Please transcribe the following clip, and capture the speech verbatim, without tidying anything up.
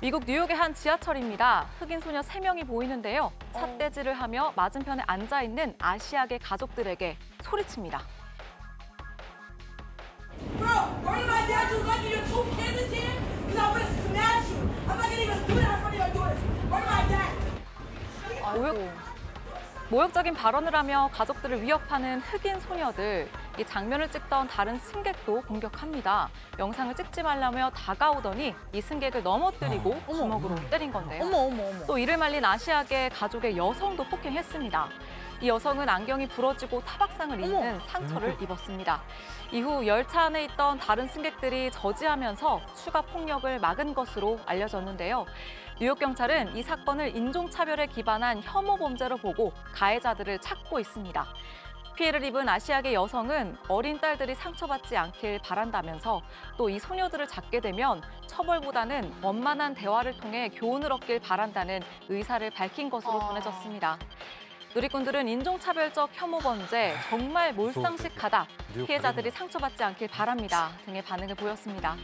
미국 뉴욕의 한 지하철입니다. 흑인 소녀 세 명이 보이는데요. 삿대질을 하며 맞은편에 앉아있는 아시아계 가족들에게 소리칩니다. 모욕, 모욕적인 발언을 하며 가족들을 위협하는 흑인 소녀들. 이 장면을 찍던 다른 승객도 공격합니다. 영상을 찍지 말라며 다가오더니 이 승객을 넘어뜨리고 주먹으로 때린 건데요. 어머, 어머, 어머. 또 이를 말린 아시아계 가족의 여성도 폭행했습니다. 이 여성은 안경이 부러지고 타박상을 입는 상처를 입었습니다. 이후 열차 안에 있던 다른 승객들이 저지하면서 추가 폭력을 막은 것으로 알려졌는데요. 뉴욕 경찰은 이 사건을 인종차별에 기반한 혐오 범죄로 보고 가해자들을 찾고 있습니다. 피해를 입은 아시아계 여성은 어린 딸들이 상처받지 않길 바란다면서 또 이 소녀들을 잡게 되면 처벌보다는 원만한 대화를 통해 교훈을 얻길 바란다는 의사를 밝힌 것으로 전해졌습니다. 누리꾼들은 인종차별적 혐오 범죄, 정말 몰상식하다, 피해자들이 상처받지 않길 바랍니다 등의 반응을 보였습니다.